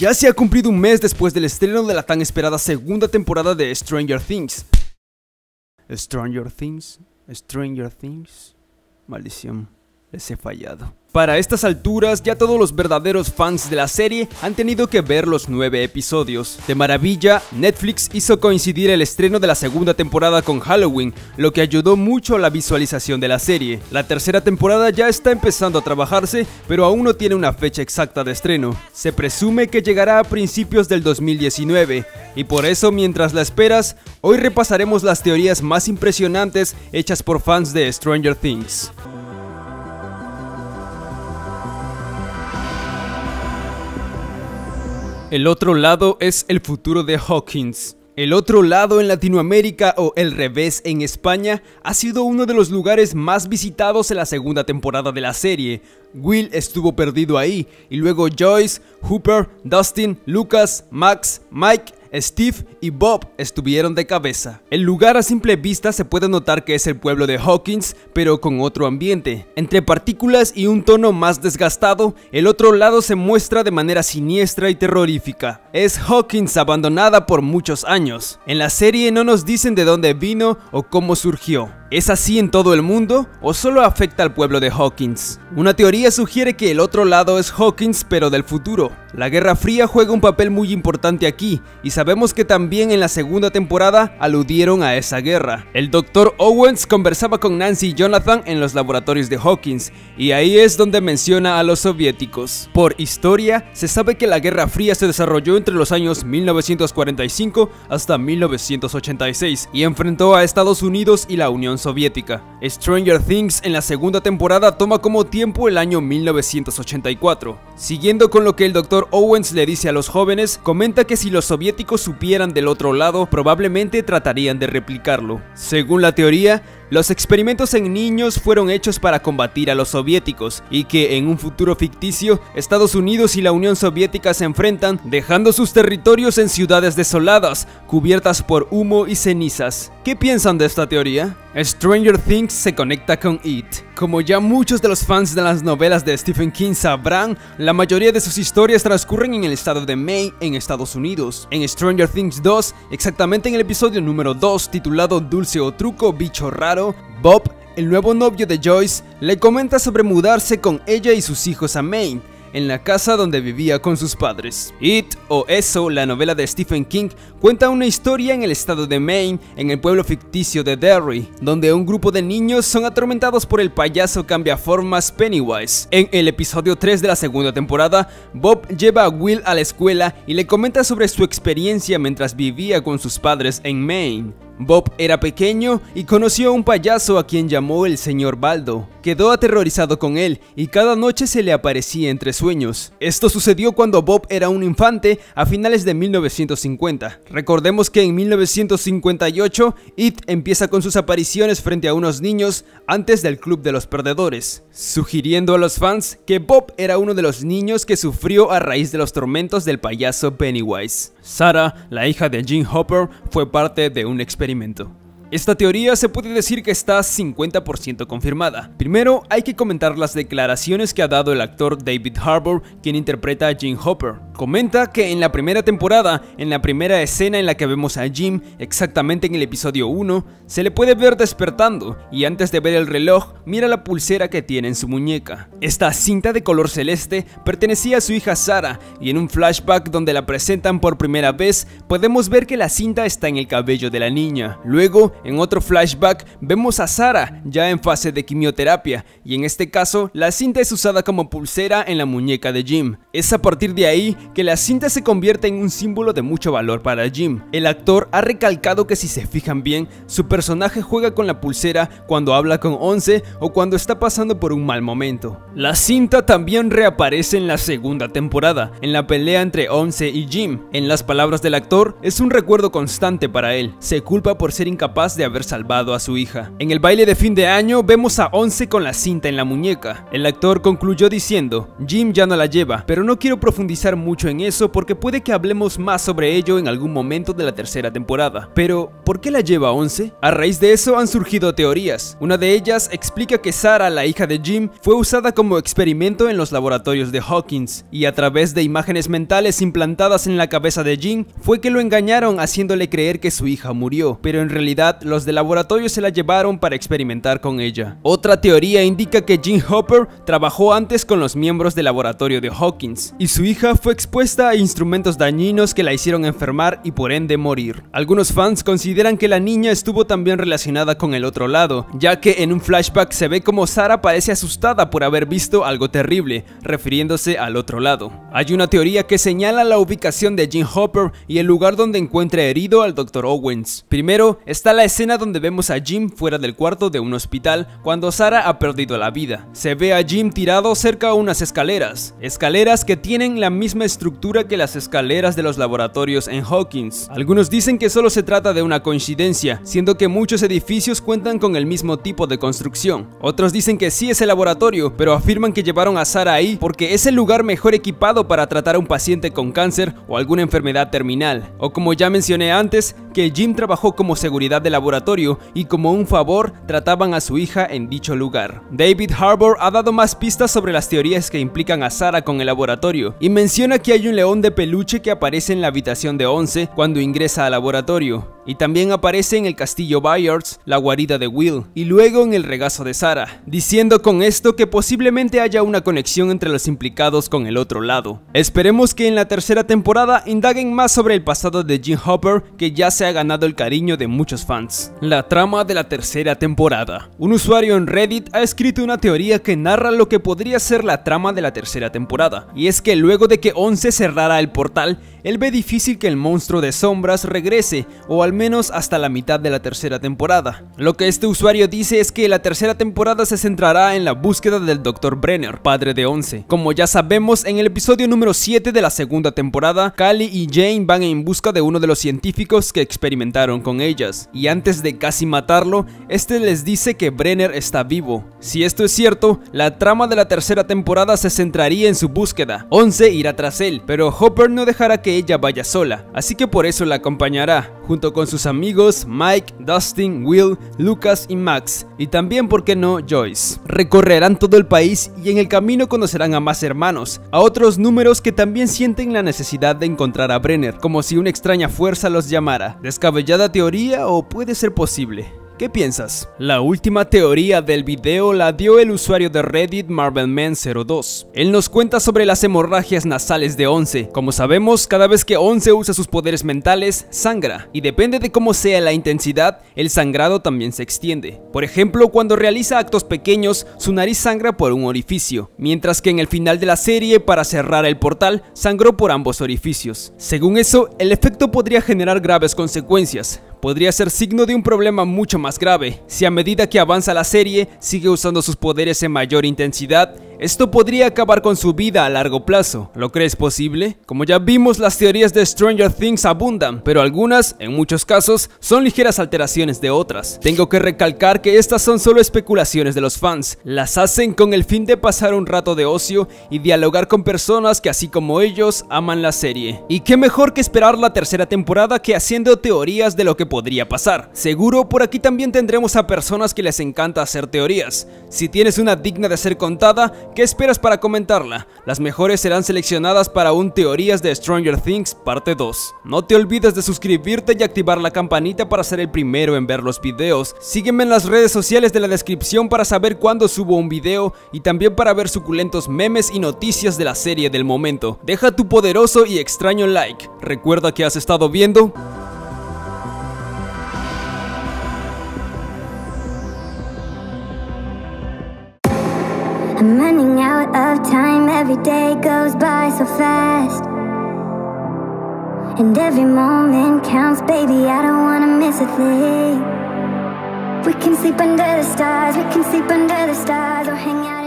Ya se ha cumplido un mes después del estreno de la tan esperada segunda temporada de Stranger Things. Stranger Things. Maldición, les he fallado. Para estas alturas, ya todos los verdaderos fans de la serie han tenido que ver los 9 episodios. De maravilla, Netflix hizo coincidir el estreno de la segunda temporada con Halloween, lo que ayudó mucho a la visualización de la serie. La tercera temporada ya está empezando a trabajarse, pero aún no tiene una fecha exacta de estreno. Se presume que llegará a principios del 2019, y por eso, mientras la esperas, hoy repasaremos las teorías más impresionantes hechas por fans de Stranger Things. El otro lado es el futuro de Hawkins. El otro lado en Latinoamérica, o el revés en España, ha sido uno de los lugares más visitados en la segunda temporada de la serie. Will estuvo perdido ahí, y luego Joyce, Hopper, Dustin, Lucas, Max, Mike, Steve y Bob estuvieron de cabeza. El lugar a simple vista se puede notar que es el pueblo de Hawkins, pero con otro ambiente. Entre partículas y un tono más desgastado, el otro lado se muestra de manera siniestra y terrorífica. Es Hawkins abandonada por muchos años. En la serie no nos dicen de dónde vino o cómo surgió. ¿Es así en todo el mundo o solo afecta al pueblo de Hawkins? Una teoría sugiere que el otro lado es Hawkins, pero del futuro. La Guerra Fría juega un papel muy importante aquí, y sabemos que también en la segunda temporada aludieron a esa guerra. El Dr. Owens conversaba con Nancy y Jonathan en los laboratorios de Hawkins, y ahí es donde menciona a los soviéticos. Por historia, se sabe que la Guerra Fría se desarrolló entre los años 1945 hasta 1986, y enfrentó a Estados Unidos y la Unión Soviética. Stranger Things en la segunda temporada toma como tiempo el año 1984. Siguiendo con lo que el Dr. Owens le dice a los jóvenes, comenta que si los soviéticos supieran del otro lado, probablemente tratarían de replicarlo. Según la teoría, los experimentos en niños fueron hechos para combatir a los soviéticos, y que en un futuro ficticio, Estados Unidos y la Unión Soviética se enfrentan, dejando sus territorios en ciudades desoladas, cubiertas por humo y cenizas. ¿Qué piensan de esta teoría? Stranger Things se conecta con It. Como ya muchos de los fans de las novelas de Stephen King sabrán, la mayoría de sus historias transcurren en el estado de Maine, en Estados Unidos. En Stranger Things 2, exactamente en el episodio número 2, titulado Dulce o Truco, Bicho Raro, Bob, el nuevo novio de Joyce, le comenta sobre mudarse con ella y sus hijos a Maine, en la casa donde vivía con sus padres. It, o Eso, la novela de Stephen King, cuenta una historia en el estado de Maine, en el pueblo ficticio de Derry, donde un grupo de niños son atormentados por el payaso cambiaformas Pennywise. En el episodio 3 de la segunda temporada, Bob lleva a Will a la escuela y le comenta sobre su experiencia mientras vivía con sus padres en Maine. Bob era pequeño y conoció a un payaso a quien llamó el señor Baldo. Quedó aterrorizado con él y cada noche se le aparecía entre sueños. Esto sucedió cuando Bob era un infante a finales de 1950. Recordemos que en 1958, It empieza con sus apariciones frente a unos niños antes del Club de los Perdedores, sugiriendo a los fans que Bob era uno de los niños que sufrió a raíz de los tormentos del payaso Pennywise. Sara, la hija de Jim Hopper, fue parte de un experimento. Esta teoría se puede decir que está 50% confirmada. Primero, hay que comentar las declaraciones que ha dado el actor David Harbour, quien interpreta a Jim Hopper. Comenta que en la primera temporada, en la primera escena en la que vemos a Jim, exactamente en el episodio 1, se le puede ver despertando, y antes de ver el reloj, mira la pulsera que tiene en su muñeca. Esta cinta de color celeste pertenecía a su hija Sara, y en un flashback donde la presentan por primera vez, podemos ver que la cinta está en el cabello de la niña. Luego, en otro flashback vemos a Sara ya en fase de quimioterapia, y en este caso la cinta es usada como pulsera en la muñeca de Jim. Es a partir de ahí que la cinta se convierte en un símbolo de mucho valor para Jim. El actor ha recalcado que si se fijan bien, su personaje juega con la pulsera cuando habla con Once o cuando está pasando por un mal momento. La cinta también reaparece en la segunda temporada, en la pelea entre Once y Jim. En las palabras del actor, es un recuerdo constante para él. Se culpa por ser incapaz de haber salvado a su hija. En el baile de fin de año vemos a Once con la cinta en la muñeca. El actor concluyó diciendo: Jim ya no la lleva, pero no quiero profundizar mucho mucho en eso porque puede que hablemos más sobre ello en algún momento de la tercera temporada. Pero, ¿por qué la lleva a 11? A raíz de eso han surgido teorías. Una de ellas explica que Sara, la hija de Jim, fue usada como experimento en los laboratorios de Hawkins, y a través de imágenes mentales implantadas en la cabeza de Jim, fue que lo engañaron haciéndole creer que su hija murió, pero en realidad los de laboratorio se la llevaron para experimentar con ella. Otra teoría indica que Jim Hopper trabajó antes con los miembros del laboratorio de Hawkins, y su hija fue expuesta a instrumentos dañinos que la hicieron enfermar y por ende morir. Algunos fans consideran que la niña estuvo también relacionada con el otro lado, ya que en un flashback se ve como Sara parece asustada por haber visto algo terrible, refiriéndose al otro lado. Hay una teoría que señala la ubicación de Jim Hopper y el lugar donde encuentra herido al Dr. Owens. Primero está la escena donde vemos a Jim fuera del cuarto de un hospital cuando Sara ha perdido la vida. Se ve a Jim tirado cerca a unas escaleras que tienen la misma estructura que las escaleras de los laboratorios en Hawkins. Algunos dicen que solo se trata de una coincidencia, siendo que muchos edificios cuentan con el mismo tipo de construcción. Otros dicen que sí es el laboratorio, pero afirman que llevaron a Sara ahí porque es el lugar mejor equipado para tratar a un paciente con cáncer o alguna enfermedad terminal. O como ya mencioné antes, que Jim trabajó como seguridad de laboratorio y como un favor trataban a su hija en dicho lugar. David Harbour ha dado más pistas sobre las teorías que implican a Sara con el laboratorio y menciona que hay un león de peluche que aparece en la habitación de 11 cuando ingresa al laboratorio, y también aparece en el castillo Byards, la guarida de Will, y luego en el regazo de Sara, diciendo con esto que posiblemente haya una conexión entre los implicados con el otro lado. Esperemos que en la tercera temporada indaguen más sobre el pasado de Jim Hopper, que ya se ha ganado el cariño de muchos fans. La trama de la tercera temporada. Un usuario en Reddit ha escrito una teoría que narra lo que podría ser la trama de la tercera temporada, y es que luego de que 11 cerrara el portal, él ve difícil que el monstruo de sombras regrese, o al menos hasta la mitad de la tercera temporada. Lo que este usuario dice es que la tercera temporada se centrará en la búsqueda del Dr. Brenner, padre de 11. Como ya sabemos, en el episodio número 7 de la segunda temporada, Kali y Jane van en busca de uno de los científicos que experimentaron con ellas, y antes de casi matarlo, este les dice que Brenner está vivo. Si esto es cierto, la trama de la tercera temporada se centraría en su búsqueda. 11 irá tras él, pero Hopper no dejará que ella vaya sola, así que por eso la acompañará, junto con sus amigos Mike, Dustin, Will, Lucas y Max, y también, ¿por qué no?, Joyce. Recorrerán todo el país y en el camino conocerán a más hermanos, a otros números que también sienten la necesidad de encontrar a Brenner, como si una extraña fuerza los llamara. ¿Descabellada teoría o puede ser posible? ¿Qué piensas? La última teoría del video la dio el usuario de Reddit Marvelman02. Él nos cuenta sobre las hemorragias nasales de 11. Como sabemos, cada vez que 11 usa sus poderes mentales, sangra, y depende de cómo sea la intensidad, el sangrado también se extiende. Por ejemplo, cuando realiza actos pequeños, su nariz sangra por un orificio, mientras que en el final de la serie, para cerrar el portal, sangró por ambos orificios. Según eso, el efecto podría generar graves consecuencias. Podría ser signo de un problema mucho más grave. Si a medida que avanza la serie sigue usando sus poderes en mayor intensidad, esto podría acabar con su vida a largo plazo. ¿Lo crees posible? Como ya vimos, las teorías de Stranger Things abundan, pero algunas, en muchos casos, son ligeras alteraciones de otras. Tengo que recalcar que estas son solo especulaciones de los fans. Las hacen con el fin de pasar un rato de ocio y dialogar con personas que, así como ellos, aman la serie. Y qué mejor que esperar la tercera temporada que haciendo teorías de lo que podría pasar. Seguro por aquí también tendremos a personas que les encanta hacer teorías. Si tienes una digna de ser contada, ¿qué esperas para comentarla? Las mejores serán seleccionadas para un Teorías de Stranger Things parte 2. No te olvides de suscribirte y activar la campanita para ser el primero en ver los videos. Sígueme en las redes sociales de la descripción para saber cuándo subo un video y también para ver suculentos memes y noticias de la serie del momento. Deja tu poderoso y extraño like. Recuerda que has estado viendo I'm running out of time, every day goes by so fast, and every moment counts, baby, I don't wanna miss a thing. We can sleep under the stars, we can sleep under the stars, or hang out.